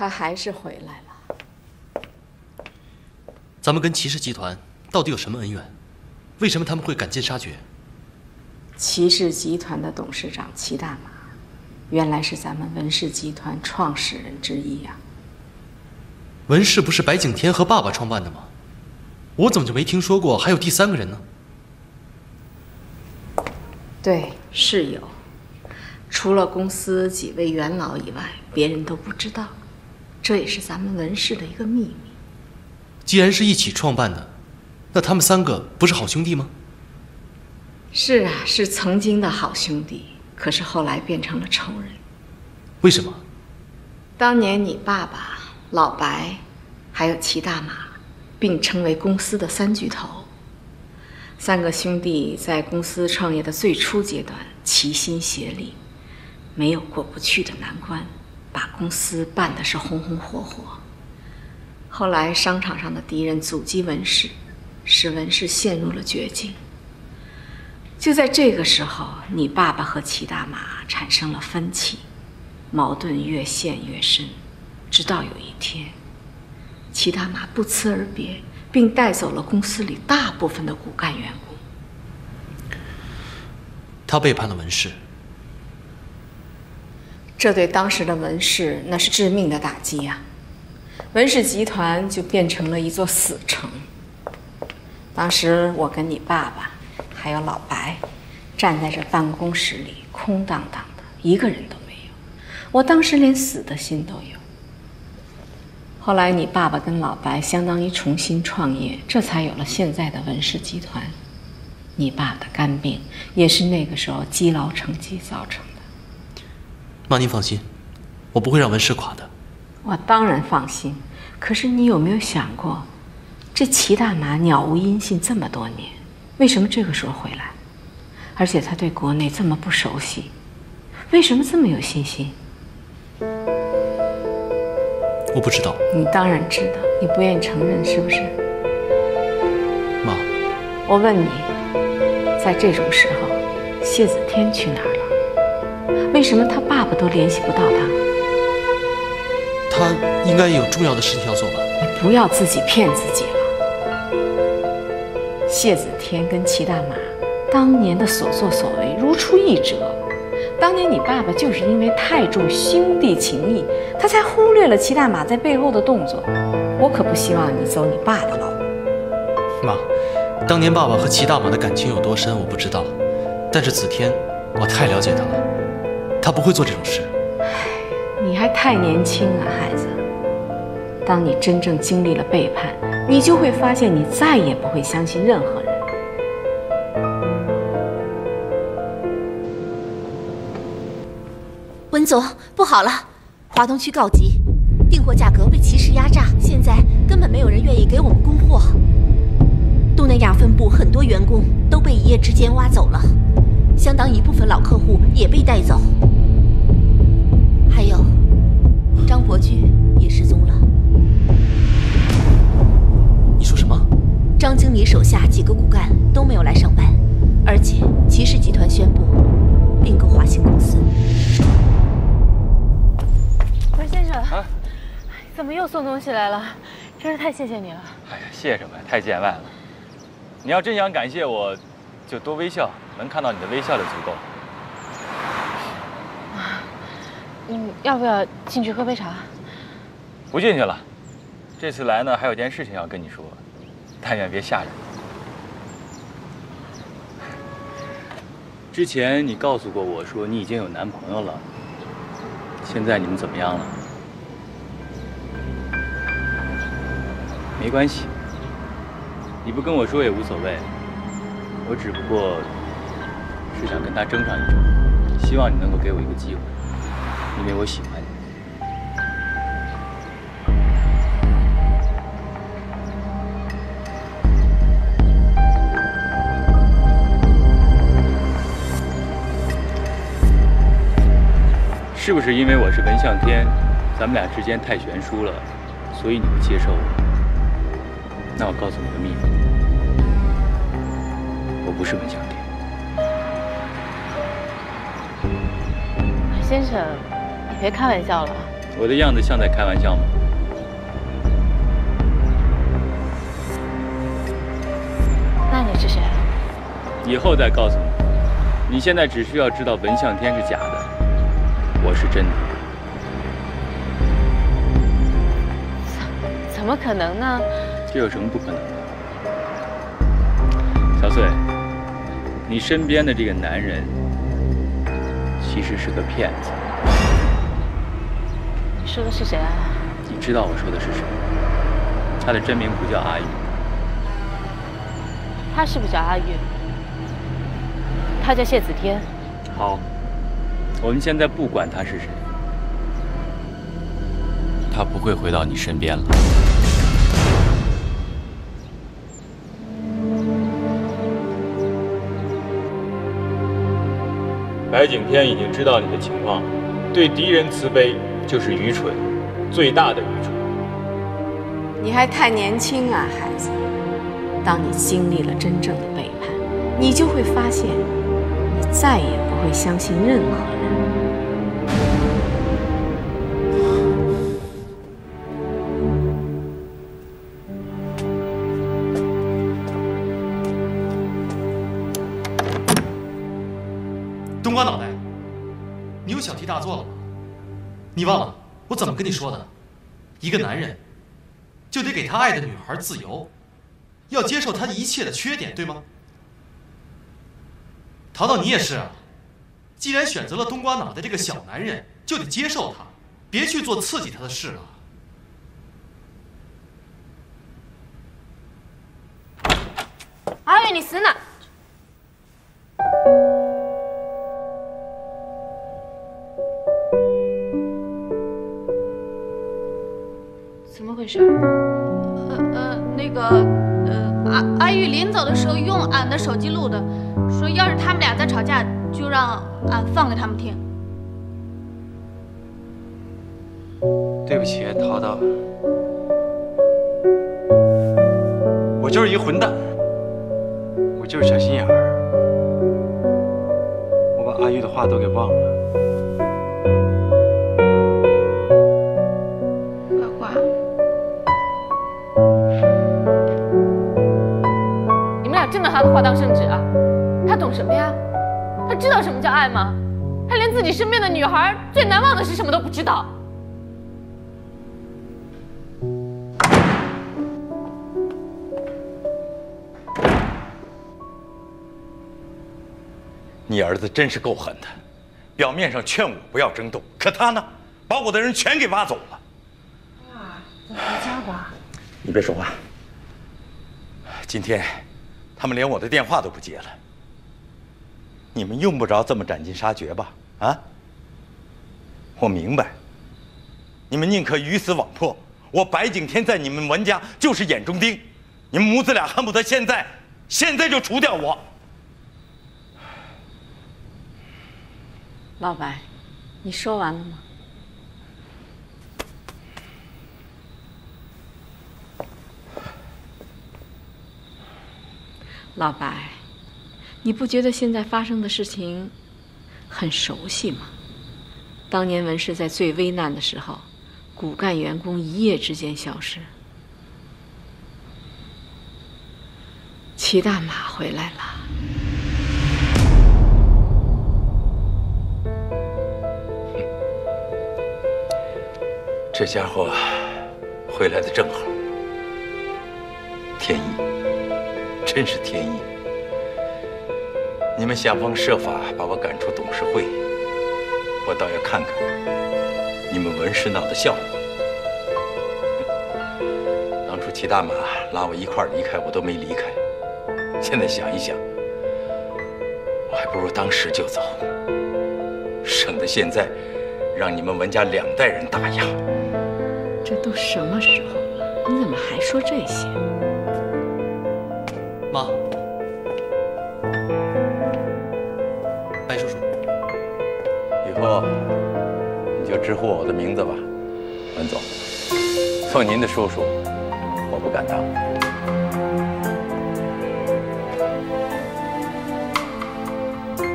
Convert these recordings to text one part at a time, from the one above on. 他还是回来了。咱们跟齐氏集团到底有什么恩怨？为什么他们会赶尽杀绝？齐氏集团的董事长齐大马，原来是咱们文氏集团创始人之一啊。文氏不是白景天和爸爸创办的吗？我怎么就没听说过还有第三个人呢？ 对，是有。除了公司几位元老以外，别人都不知道，这也是咱们文氏的一个秘密。既然是一起创办的，那他们三个不是好兄弟吗？是啊，是曾经的好兄弟，可是后来变成了仇人。为什么？当年你爸爸、老白，还有齐大马，并称为公司的三巨头。 三个兄弟在公司创业的最初阶段，齐心协力，没有过不去的难关，把公司办的是红红火火。后来商场上的敌人阻击文氏，使文氏陷入了绝境。就在这个时候，你爸爸和齐大马产生了分歧，矛盾越陷越深，直到有一天，齐大马不辞而别。 并带走了公司里大部分的骨干员工。他背叛了文氏，这对当时的文氏那是致命的打击呀！文氏集团就变成了一座死城。当时我跟你爸爸还有老白站在这办公室里，空荡荡的，一个人都没有。我当时连死的心都有。 后来，你爸爸跟老白相当于重新创业，这才有了现在的文氏集团。你爸的肝病也是那个时候积劳成疾造成的。妈，您放心，我不会让文氏垮的。我当然放心，可是你有没有想过，这齐大马杳无音信这么多年，为什么这个时候回来？而且他对国内这么不熟悉，为什么这么有信心？ 我不知道，你当然知道，你不愿意承认是不是？妈，我问你，在这种时候，谢子天去哪儿了？为什么他爸爸都联系不到他？他应该有重要的事情要做吧？你不要自己骗自己了。谢子天跟齐大马当年的所作所为如出一辙。 当年你爸爸就是因为太重兄弟情谊，他才忽略了齐大马在背后的动作。我可不希望你走你爸的老路。妈，当年爸爸和齐大马的感情有多深，我不知道，但是子天，我太了解他了，他不会做这种事。你还太年轻啊，孩子。当你真正经历了背叛，你就会发现，你再也不会相信任何人。 文总，不好了！华东区告急，订货价格被齐氏压榨，现在根本没有人愿意给我们供货。东南亚分部很多员工都被一夜之间挖走了，相当一部分老客户也被带走。还有，张伯驹也失踪了。你说什么？张经理手下几个骨干都没有来上班，而且齐氏集团宣布并购华兴公司。 文先生，啊，怎么又送东西来了？真是太谢谢你了。哎呀，谢什么呀，太见外了。你要真想感谢我，就多微笑，能看到你的微笑就足够。嗯，要不要进去喝杯茶？不进去了。这次来呢，还有件事情要跟你说，但愿别吓着你。之前你告诉过我说你已经有男朋友了。 现在你们怎么样了？没关系，你不跟我说也无所谓。我只不过是想跟他争上一争，希望你能够给我一个机会，因为我喜欢你。 是不是因为我是文向天，咱们俩之间太悬殊了，所以你不接受我？那我告诉你个秘密，我不是文向天。先生，你别开玩笑了。我的样子像在开玩笑吗？那你是谁？以后再告诉你。你现在只需要知道文向天是假的，我是真的。怎么可能呢？这有什么不可能的？小穗，你身边的这个男人其实是个骗子。 说的是谁啊？你知道我说的是谁？他的真名不叫阿玉。他是不叫阿玉，他叫谢子天。好，我们现在不管他是谁，他不会回到你身边了。白景天已经知道你的情况，对敌人慈悲。 就是愚蠢，最大的愚蠢。你还太年轻啊，孩子。当你经历了真正的背叛，你就会发现，你再也不会相信任何人。冬瓜脑袋，你又小题大做了吗？ 你忘了我怎么跟你说的呢？一个男人就得给他爱的女孩自由，要接受她一切的缺点，对吗？淘淘，你也是啊。既然选择了冬瓜脑袋这个小男人，就得接受他，别去做刺激他的事了。阿月，你死哪？ 怎么回事？阿玉临走的时候用俺的手机录的，说要是他们俩再吵架，就让俺放给他们听。对不起，淘淘，我就是一混蛋，我就是小心眼儿，我把阿玉的话都给忘了。 真拿他的话当圣旨啊！他懂什么呀？他知道什么叫爱吗？他连自己身边的女孩最难忘的是什么都不知道。你儿子真是够狠的，表面上劝我不要争斗，可他呢，把我的人全给挖走了。爸，回家吧。你别说话。今天。 他们连我的电话都不接了，你们用不着这么斩尽杀绝吧？啊！我明白，你们宁可鱼死网破，我白景天在你们文家就是眼中钉，你们母子俩恨不得现在就除掉我。老白，你说完了吗？ 老白，你不觉得现在发生的事情很熟悉吗？当年文氏在最危难的时候，骨干员工一夜之间消失，齐大马回来了。这家伙回来的正好，天意。 真是天意！你们想方设法把我赶出董事会，我倒要看看你们文氏闹的笑话。当初齐大马拉我一块离开，我都没离开。现在想一想，我还不如当时就走，省得现在让你们文家两代人打压。这都什么时候了，你怎么还说这些？ 妈，白叔叔，以后你就直呼我的名字吧，文总。做您的叔叔，我不敢当。妈，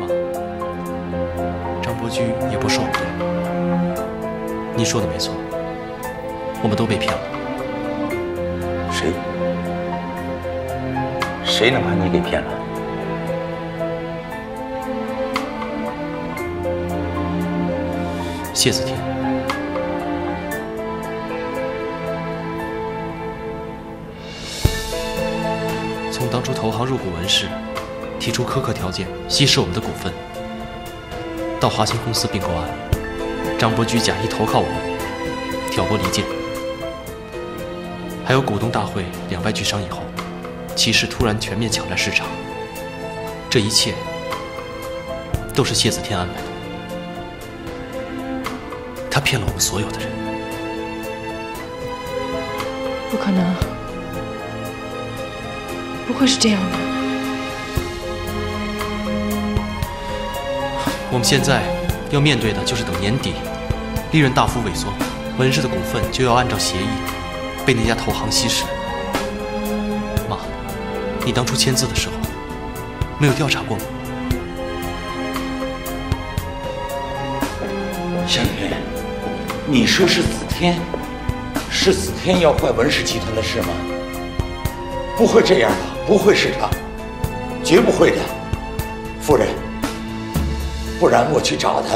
张伯驹也不是我们的人，你说的没错。我们都被骗了。谁？谁能把你给骗了？谢子天。 从当初投行入股文氏，提出苛刻条件稀释我们的股份，到华兴公司并购案，张伯驹假意投靠我们，挑拨离间，还有股东大会两败俱伤以后，齐氏突然全面抢占市场，这一切都是谢子天安排的，他骗了我们所有的人。不可能。 不会是这样的。我们现在要面对的就是等年底利润大幅萎缩，文氏的股份就要按照协议被那家投行稀释。妈，你当初签字的时候没有调查过吗？小雨，你说是子天，是子天要坏文氏集团的事吗？不会这样吧？ 不会是他，绝不会的，夫人。不然我去找他，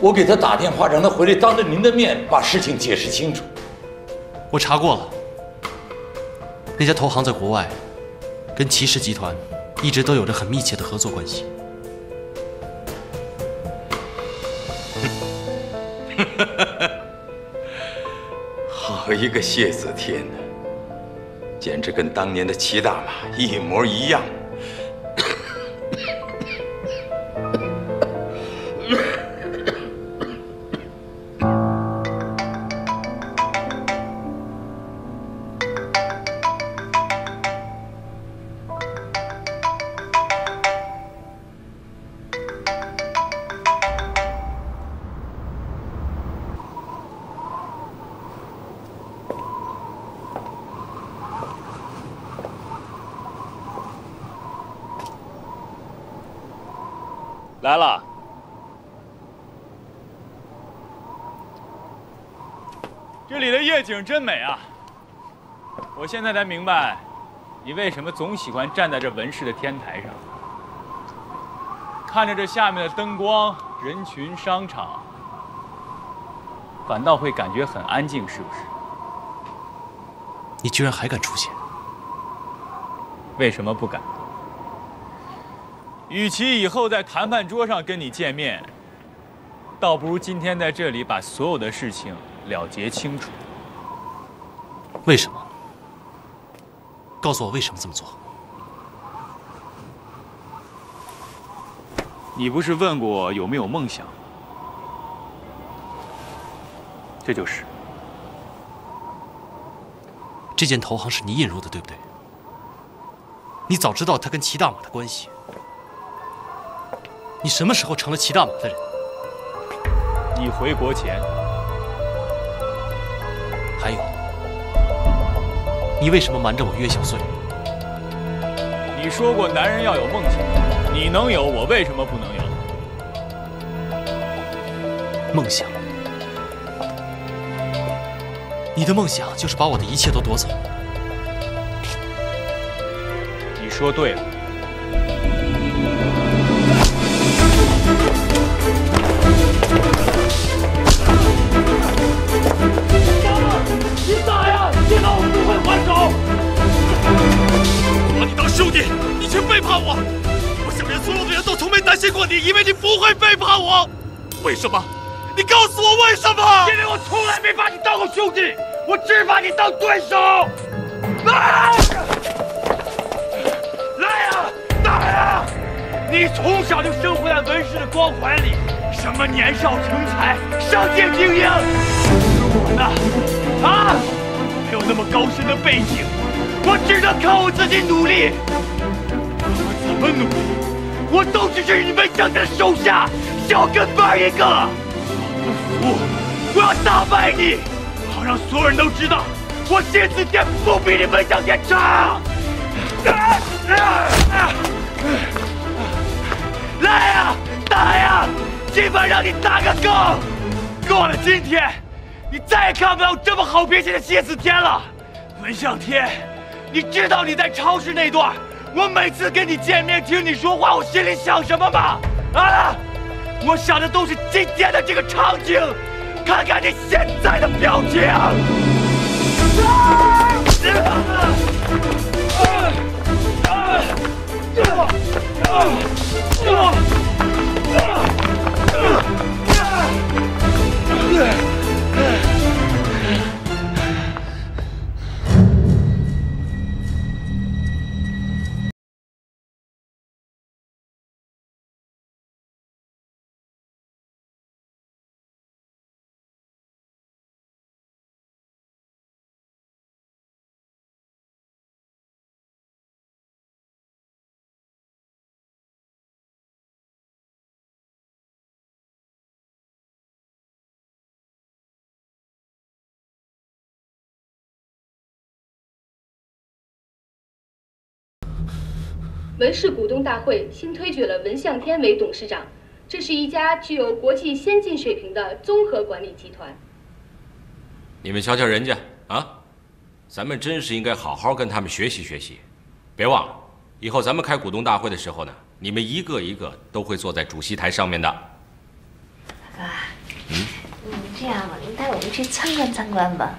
我给他打电话，让他回来当着您的面把事情解释清楚。我查过了，那家投行在国外，跟齐氏集团一直都有着很密切的合作关系。好一个谢子天呐！ 简直跟当年的齐大妈一模一样。来了，这里的夜景真美啊！我现在才明白，你为什么总喜欢站在这文氏的天台上，看着这下面的灯光、人群、商场，反倒会感觉很安静，是不是？你居然还敢出现？为什么不敢？ 与其以后在谈判桌上跟你见面，倒不如今天在这里把所有的事情了结清楚。为什么？告诉我为什么这么做？你不是问过我有没有梦想？这就是。这间投行是你引入的，对不对？你早知道他跟齐大马的关系。 你什么时候成了齐大马的人？你回国前，还有，你为什么瞒着我约小穗？你说过男人要有梦想，你能有，我为什么不能有？梦想，你的梦想就是把我的一切都夺走。你说对了。 你打呀！你打我不会还手！我把你当兄弟，你却背叛我！我身边所有的人都从没担心过你，因为你不会背叛我。为什么？你告诉我为什么？因为我从来没把你当过兄弟，我只把你当对手。来！来呀！打呀！你从小就生活在文氏的光环里，什么年少成才、商界精英。 我呢？他没有那么高深的背景，我只能靠我自己努力。我怎么努力，我都只是你们想的手下小跟班一个。我不服，我要打败你，好让所有人都知道，我谢子天不比你们想的差。来呀，打呀，今晚让你打个够！过了今天。你再也看不到这么好脾气的谢子天了。文向天，你知道你在超市那段，我每次跟你见面听你说话，我心里想什么吗？啊，我想的都是今天的这个场景。看看你现在的表情。文氏股东大会新推举了文向天为董事长，这是一家具有国际先进水平的综合管理集团。你们瞧瞧人家啊，咱们真是应该好好跟他们学习学习。别忘了，以后咱们开股东大会的时候呢，你们一个一个都会坐在主席台上面的。大哥，这样吧，您带我们去参观参观吧。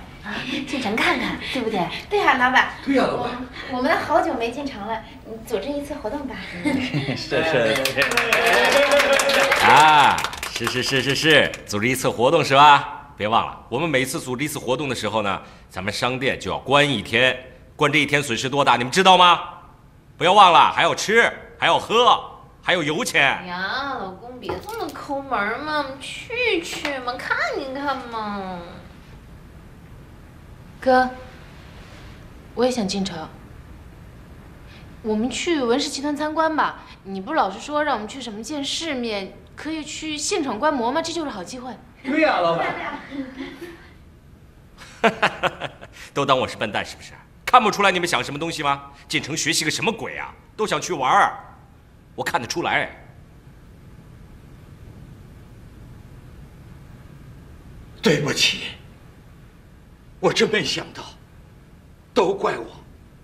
进城看看，对不对？对呀，老板。对呀，老板。我们好久没进城了，组织一次活动吧。是。啊，是，组织一次活动是吧？别忘了，我们每次组织一次活动的时候呢，咱们商店就要关一天，关这一天损失多大，你们知道吗？不要忘了，还要吃，还要喝，还有油钱。呀，老公，别这么抠门嘛，去嘛，看一看嘛。 哥，我也想进城。我们去文氏集团参观吧。你不老是说让我们去什么见世面，可以去现场观摩吗？这就是好机会。对呀，老板。都当我是笨蛋是不是？看不出来你们想什么东西吗？进城学习个什么鬼啊？都想去玩儿，我看得出来。对不起。 我真没想到，都怪我，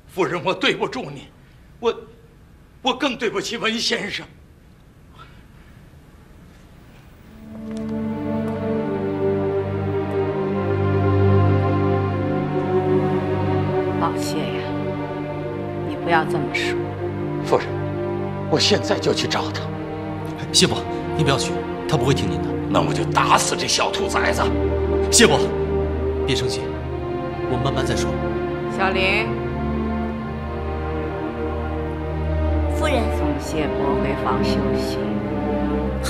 夫人，我对不住你，我更对不起文先生。老谢呀，你不要这么说。夫人，我现在就去找他。谢伯，您不要去，他不会听您的。那我就打死这小兔崽子。谢伯，别生气。 我慢慢再说。小林，夫人送谢伯回房休息。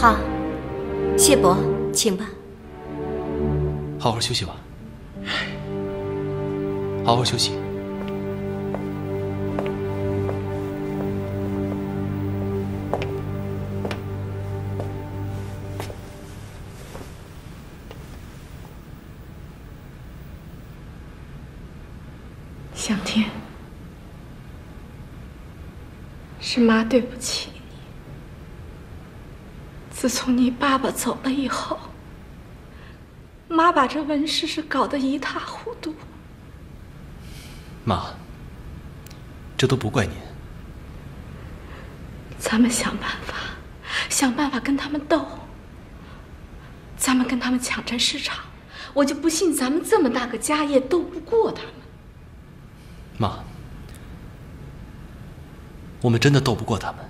好，谢伯，请吧。好好休息吧。好好休息。向天，是妈对不起你。自从你爸爸走了以后，妈把这文氏是搞得一塌糊涂。妈，这都不怪您。咱们想办法，想办法跟他们斗。咱们跟他们抢占市场，我就不信咱们这么大个家业斗不过他们。 妈，我们真的斗不过他们。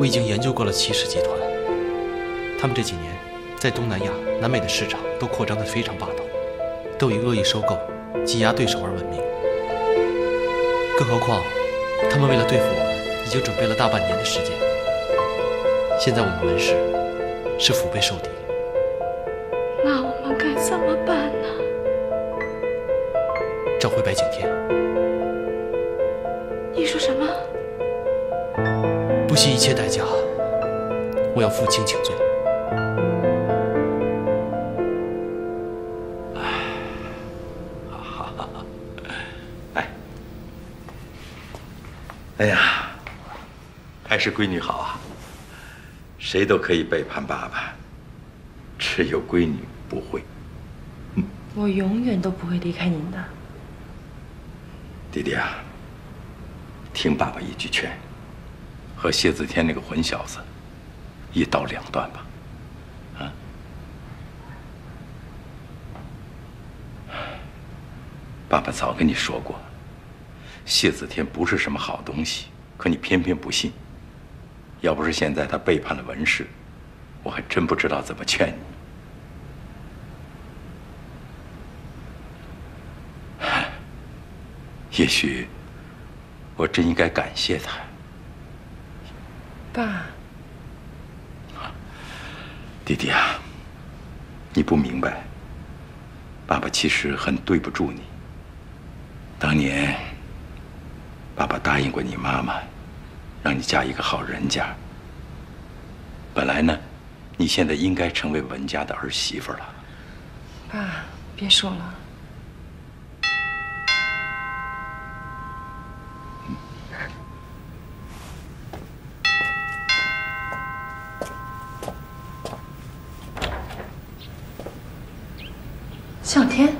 我已经研究过了祁氏集团，他们这几年在东南亚、南美的市场都扩张得非常霸道，都以恶意收购、挤压对手而闻名。更何况，他们为了对付我们，已经准备了大半年的时间。现在我们文氏是腹背受敌。 那我们该怎么办呢？找回白景天。你说什么？不惜一切代价，我要负荆请罪。哎呀，还是闺女好啊！谁都可以背叛爸爸，只有闺女不会。我永远都不会离开您的，弟弟啊。听爸爸一句劝，和谢子天那个混小子一刀两断吧。 爸爸早跟你说过，谢子天不是什么好东西，可你偏偏不信。要不是现在他背叛了文氏，我还真不知道怎么劝你。也许我真应该感谢他。爸，弟弟啊，你不明白，爸爸其实很对不住你。 当年，爸爸答应过你妈妈，让你嫁一个好人家。本来呢，你现在应该成为文家的儿媳妇了。爸，别说了。小天。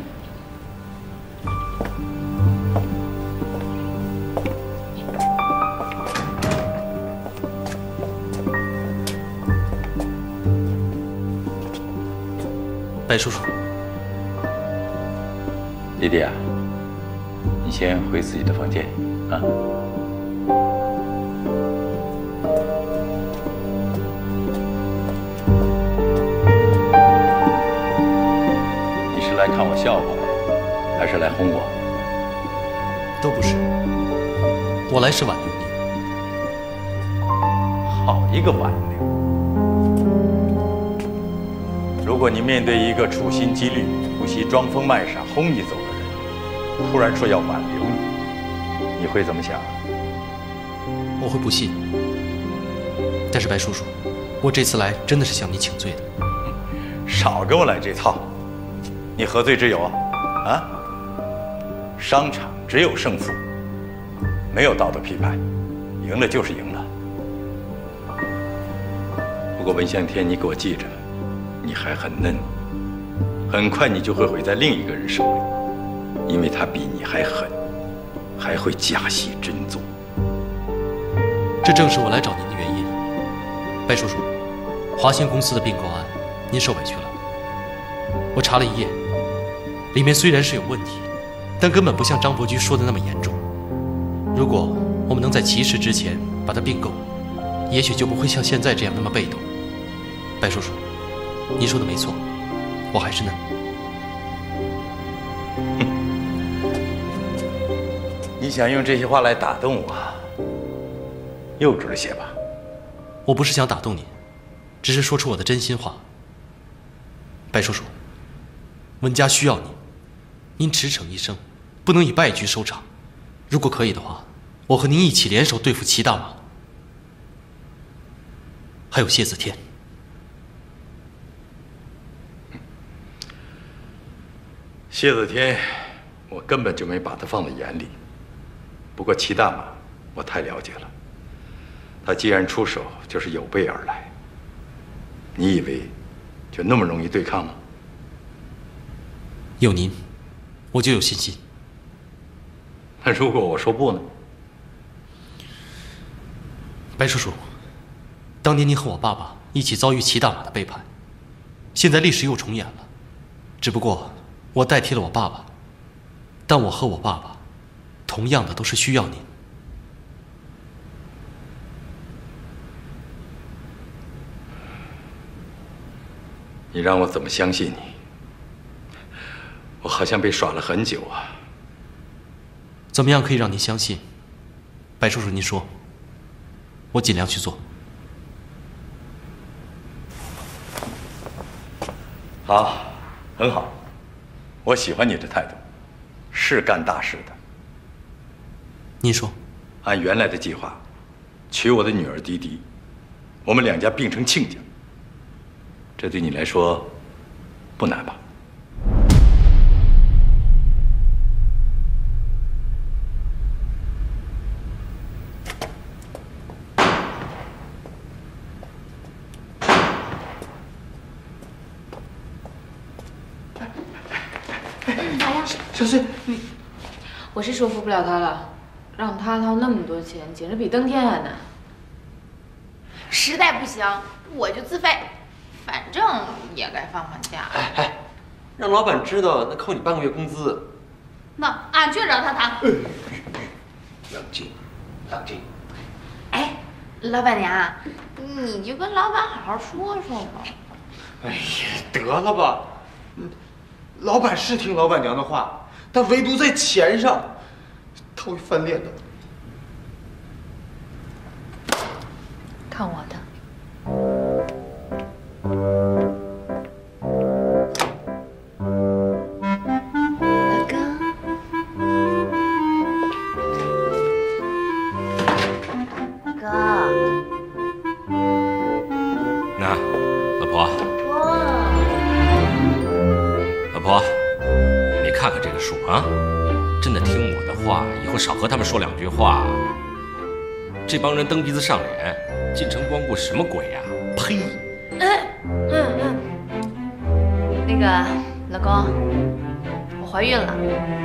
白叔叔，弟弟啊，你先回自己的房间啊。你是来看我笑话，还是来轰我？都不是，我来是挽留你。好一个挽留！ 如果你面对一个处心积虑、不惜装疯卖傻、轰你走的人，突然说要挽留你，你会怎么想？我会不信。但是白叔叔，我这次来真的是向你请罪的。少给我来这套！你何罪之有？啊？商场只有胜负，没有道德批判，赢了就是赢了。不过文向天，你给我记着。 你还很嫩，很快你就会毁在另一个人手里，因为他比你还狠，还会假戏真做。这正是我来找您的原因，白叔叔。华兴公司的并购案，您受委屈了。我查了一夜，里面虽然是有问题，但根本不像张伯驹说的那么严重。如果我们能在起始之前把它并购，也许就不会像现在这样那么被动。白叔叔。 您说的没错，我还是嫩。你想用这些话来打动我，幼稚了些吧？我不是想打动你，只是说出我的真心话。白叔叔，文家需要您，您驰骋一生，不能以败局收场。如果可以的话，我和您一起联手对付齐大王，还有谢子天。 谢子天，我根本就没把他放在眼里。不过齐大妈，我太了解了。他既然出手，就是有备而来。你以为就那么容易对抗吗？有您，我就有信心。那如果我说不呢？白叔叔，当年您和我爸爸一起遭遇齐大妈的背叛，现在历史又重演了，只不过…… 我代替了我爸爸，但我和我爸爸，同样的都是需要您。你让我怎么相信你？我好像被耍了很久啊。怎么样可以让您相信？白叔叔，您说，我尽量去做。好，很好。 我喜欢你的态度，是干大事的。您说，按原来的计划，娶我的女儿迪迪，我们两家并成亲家，这对你来说不难吧？小翠，你，我是说服不了他了，让他掏那么多钱，简直比登天还难。实在不行，我就自费，反正也该放放假。哎哎，让老板知道，那扣你半个月工资。那俺去找他谈。冷静，冷静。哎，老板娘，你就跟老板好好说说吧。哎呀，得了吧。 老板是听老板娘的话，但唯独在钱上，他会翻脸的。看我的！老公，哥，那老婆。 老婆，你看看这个数啊，真的听我的话，以后少和他们说两句话。这帮人蹬鼻子上脸，进城光顾什么鬼呀？呸！那个老公，我怀孕了，老公。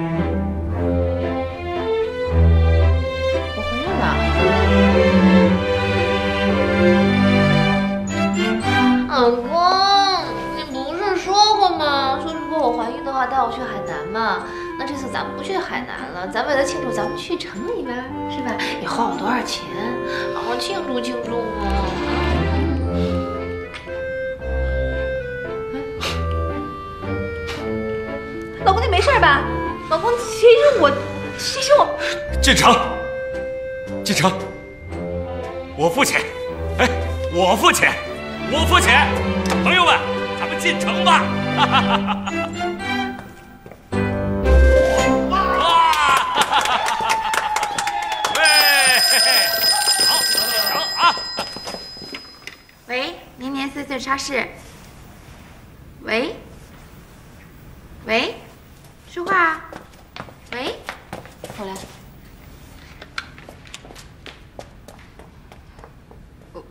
我怀孕的话，带我去海南嘛？那这次咱们不去海南了，咱为了庆祝，咱们去城里边，是吧？你花我多少钱？好好庆祝庆祝嘛！老公，你没事吧？老公，其实我，进城，我付钱，哎，我付钱，朋友们，咱们进城吧！ 哈哈哈哈哇！喂，好，行啊。喂，年年岁岁茶室。喂，喂，说话啊。喂，我来。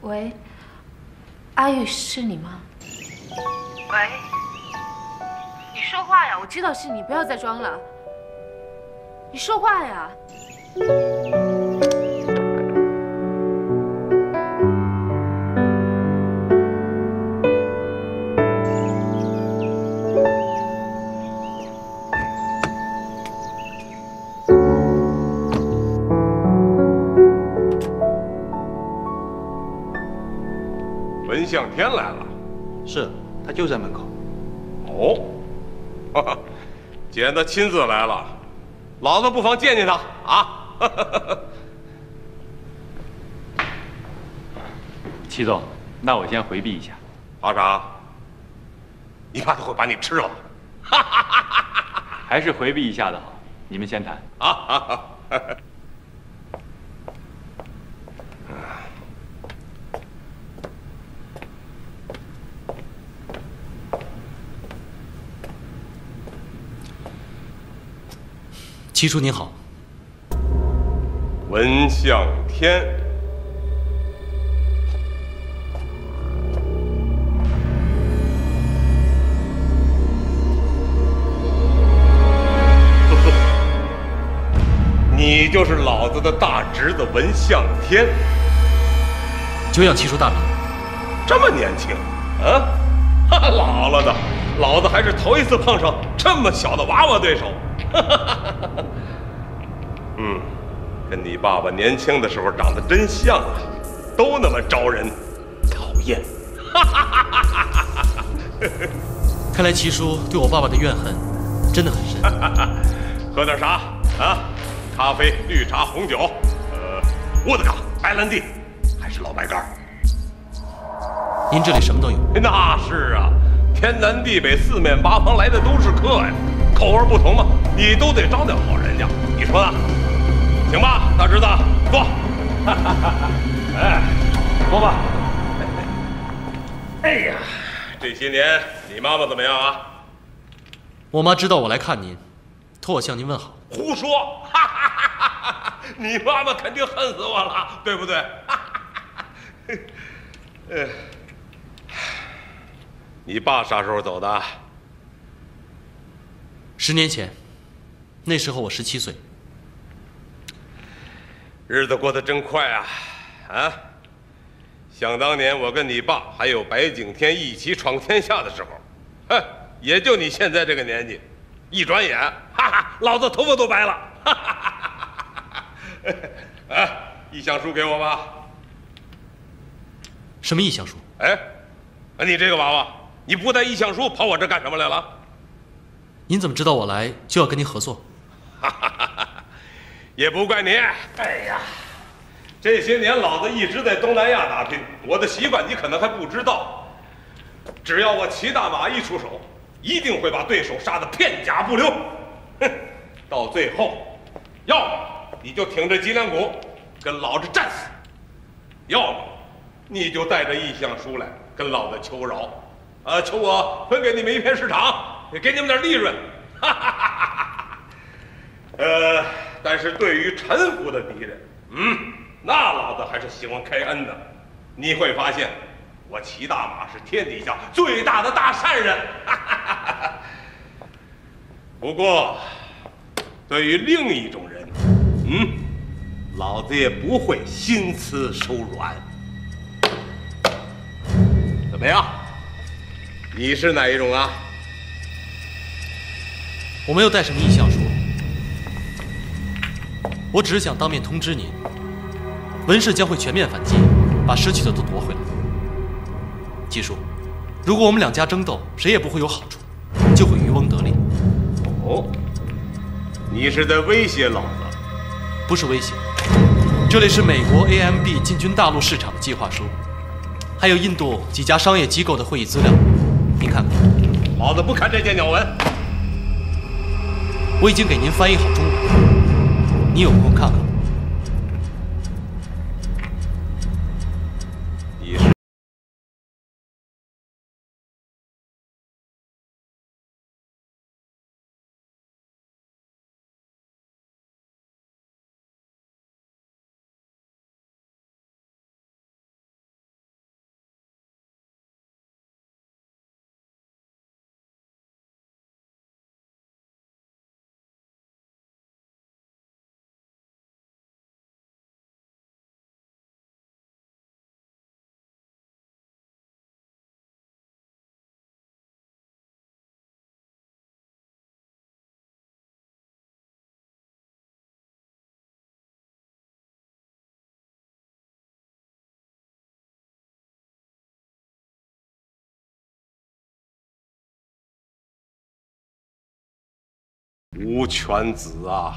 喂，阿玉是你吗？喂。 你说话呀！我知道是你，不要再装了。你说话呀！文向天来了，是他就在门口。哦。 既然他亲自来了，老子不妨见见他啊！齐总，那我先回避一下。阿长，你怕他会把你吃了？还是回避一下的好。你们先谈啊。齐叔您好，文向天，你就是老子的大侄子文向天，久仰齐叔大名，这么年轻啊，老了的，老子还是头一次碰上这么小的娃娃对手。 嗯，跟你爸爸年轻的时候长得真像啊，都那么招人讨厌。看来齐叔对我爸爸的怨恨真的很深。喝点啥啊？咖啡、绿茶、红酒，沃德嘎、白兰地，还是老白干。您这里什么都有。那是啊，天南地北、四面八方来的都是客呀。 口味不同嘛，你都得招待好人家，你说呢？行吧，大侄子，坐。哎，坐吧。哎呀，这些年你妈妈怎么样啊？我妈知道我来看您，托我向您问好。胡说！你妈妈肯定恨死我了，对不对？你爸啥时候走的？ 10年前，那时候我17岁。日子过得真快啊！啊，想当年我跟你爸还有白景天一起闯天下的时候，哎，也就你现在这个年纪，一转眼，哈哈，老子头发都白了。哈哈哎，意向书给我吧。什么意向书？哎，你这个娃娃，你不带意向书跑我这干什么来了？ 您怎么知道我来就要跟您合作？也不怪您。哎呀，这些年老子一直在东南亚打拼，我的习惯你可能还不知道。只要我骑大马一出手，一定会把对手杀得片甲不留。哼，到最后，要么你就挺着脊梁骨跟老子战死，要么你就带着意向书来跟老子求饶，啊，求我分给你们一片市场。 给你们点利润，哈哈哈哈但是对于臣服的敌人，那老子还是喜欢开恩的。你会发现，我骑大马是天底下最大的大善人。哈哈哈哈不过，对于另一种人，老子也不会心慈手软。怎么样？你是哪一种啊？ 我没有带什么意向书，我只是想当面通知您，文氏将会全面反击，把失去的都夺回来。记住，如果我们两家争斗，谁也不会有好处，就会渔翁得利。哦，你是在威胁老子？不是威胁，这里是美国 AMB 进军大陆市场的计划书，还有印度几家商业机构的会议资料，您看看。老子不看这些鸟文。 我已经给您翻译好中文，你有空看看。你是吴犬子啊！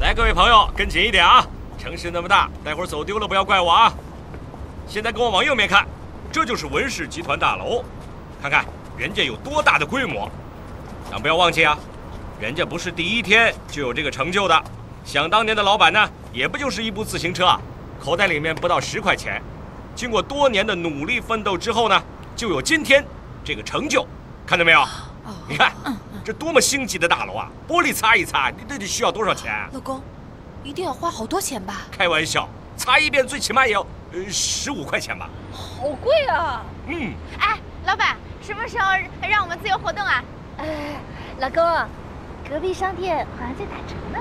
来，各位朋友，跟紧一点啊！城市那么大，待会儿走丢了不要怪我啊！现在跟我往右面看，这就是文氏集团大楼，看看人家有多大的规模。但不要忘记啊，人家不是第一天就有这个成就的。想当年的老板呢，也不就是一部自行车啊，口袋里面不到10块钱。经过多年的努力奋斗之后呢，就有今天。 这个成就，看到没有？你看，这多么星级的大楼啊！玻璃擦一擦，你这得需要多少钱啊？老公，一定要花好多钱吧？开玩笑，擦一遍最起码也要15块钱吧？好贵啊！哎，老板，什么时候让我们自由活动啊？老公，隔壁商店好像在打折呢。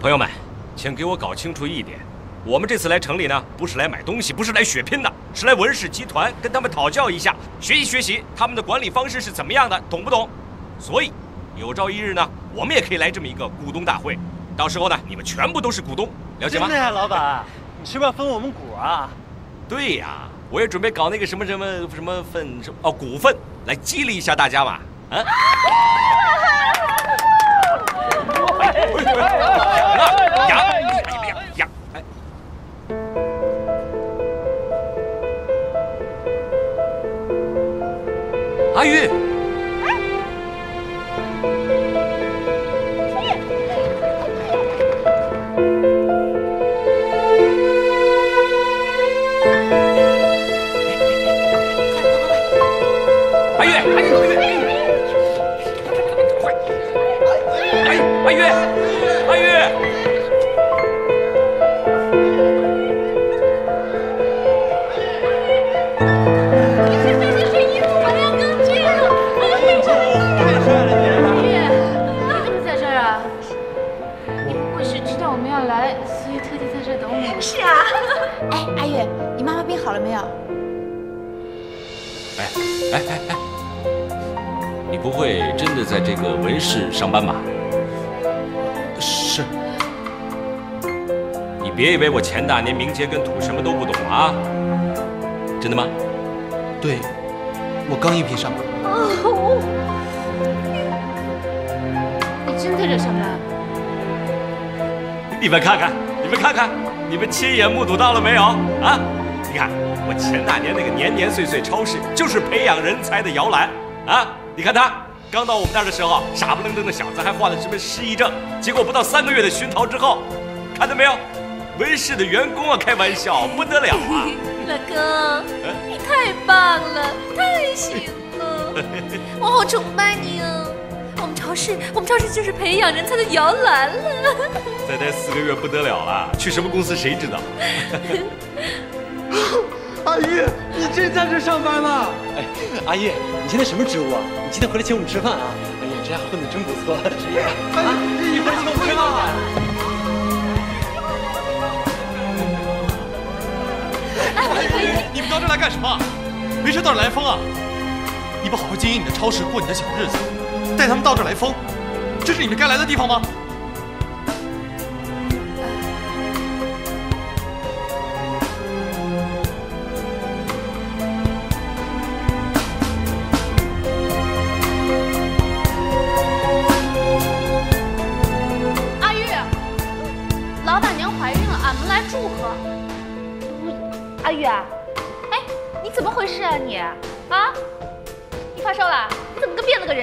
朋友们，请给我搞清楚一点。 我们这次来城里呢，不是来买东西，不是来血拼的，是来文氏集团跟他们讨教一下，学习学习他们的管理方式是怎么样的，懂不懂？所以，有朝一日呢，我们也可以来这么一个股东大会，到时候呢，你们全部都是股东，了解吗？真的呀，老板，你是不是要分我们股啊？对呀，我也准备搞那个什么分什么哦股份来激励一下大家嘛，啊！ 阿玉，阿玉，阿玉，快！阿玉，阿玉，阿玉，让我们要来，所以特地在这等我。是啊。哎，阿月，你妈妈病好了没有？哎，你不会真的在这个文氏上班吧？是。你别以为我钱大年名节跟土什么都不懂啊！真的吗？对，我刚应聘上班。你真在这上班？ 你们看看，你们亲眼目睹到了没有啊？你看我前大年那个年年岁岁超市，就是培养人才的摇篮啊！你看他刚到我们那儿的时候，傻不愣登的小子还患了什么失忆症，结果不到3个月的熏陶之后，看到没有，文氏的员工啊，开玩笑不得了啊！老公，你太棒了，太行了，我好崇拜你哦！我们超市就是培养人才的摇篮了。 再待4个月不得了了，去什么公司谁知道？阿姨，你真在这上班吗？哎，阿姨，你现在什么职务啊？你今天回来请我们吃饭啊？哎呀，这样混的真不错。阿姨，你回来请我们吃饭啊！你们到这来干什么？没事到这来疯啊？你不好好经营你的超市，过你的小日子，带他们到这来疯，这是你们该来的地方吗？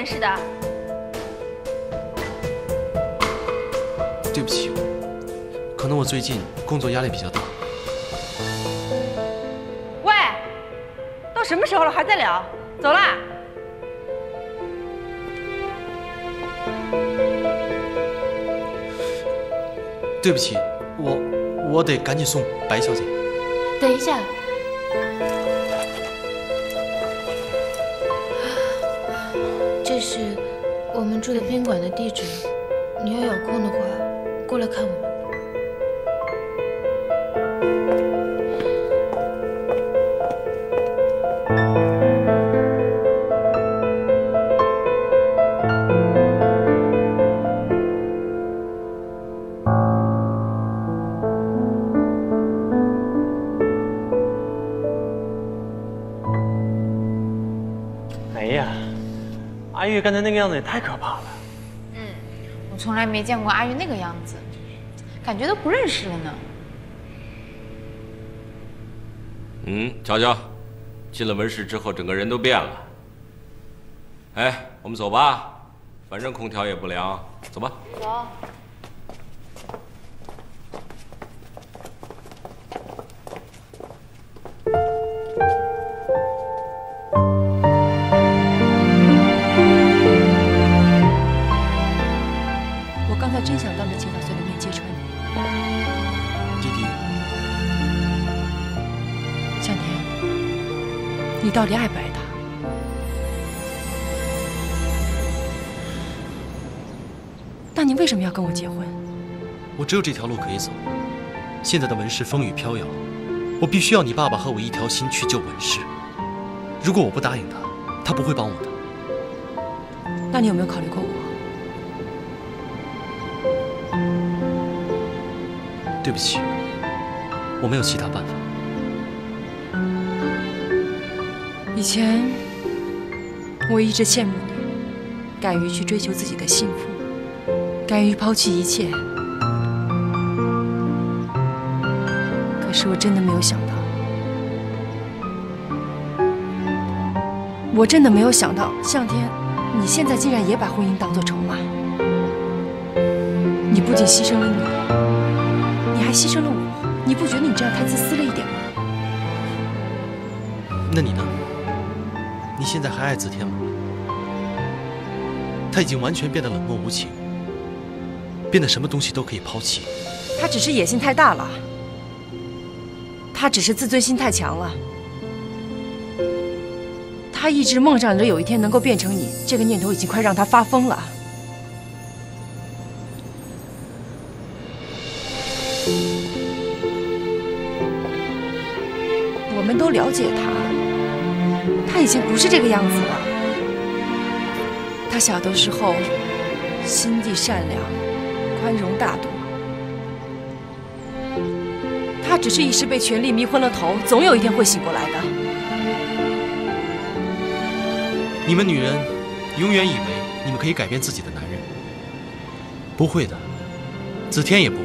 是的，对不起，可能我最近工作压力比较大。喂，到什么时候了还在聊？走啦！对不起，我得赶紧送白小姐。等一下。 这是我们住的宾馆的地址，你要有空的话，过来看我。 刚才那个样子也太可怕了。嗯，我从来没见过阿玉那个样子，感觉都不认识了呢。嗯，瞧瞧，进了文室之后，整个人都变了。哎，我们走吧，反正空调也不凉，走吧。走。你到底爱不爱他？那你为什么要跟我结婚？我只有这条路可以走。现在的文氏风雨飘摇，我必须要你爸爸和我一条心去救文氏。如果我不答应他，他不会帮我的。那你有没有考虑过我？对不起，我没有其他办法。 以前我一直羡慕你，敢于去追求自己的幸福，敢于抛弃一切。可是我真的没有想到，向天，你现在竟然也把婚姻当作筹码。你不仅牺牲了你，你还牺牲了我。你不觉得你这样太自私了一点吗？那你呢？ 你现在还爱子天吗？他已经完全变得冷漠无情，变得什么东西都可以抛弃。他只是野心太大了，他只是自尊心太强了。他一直梦想着有一天能够变成你，这个念头已经快让他发疯了。我们都了解他，他已经不是这个样子了。他小的时候心地善良，宽容大度。 只是一时被权力迷昏了头，总有一天会醒过来的。你们女人永远以为你们可以改变自己的男人，不会的，子天也不会。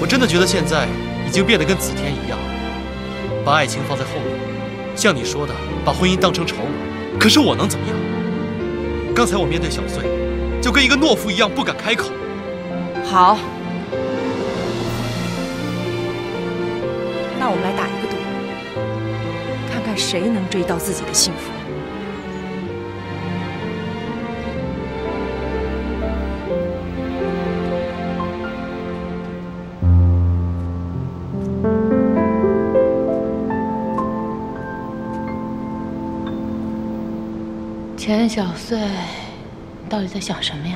我真的觉得现在已经变得跟子天一样，把爱情放在后面，像你说的，把婚姻当成筹码。可是我能怎么样？刚才我面对小穗，就跟一个懦夫一样，不敢开口。好。 那我们来打一个赌，看看谁能追到自己的幸福。钱小穗，你到底在想什么呀？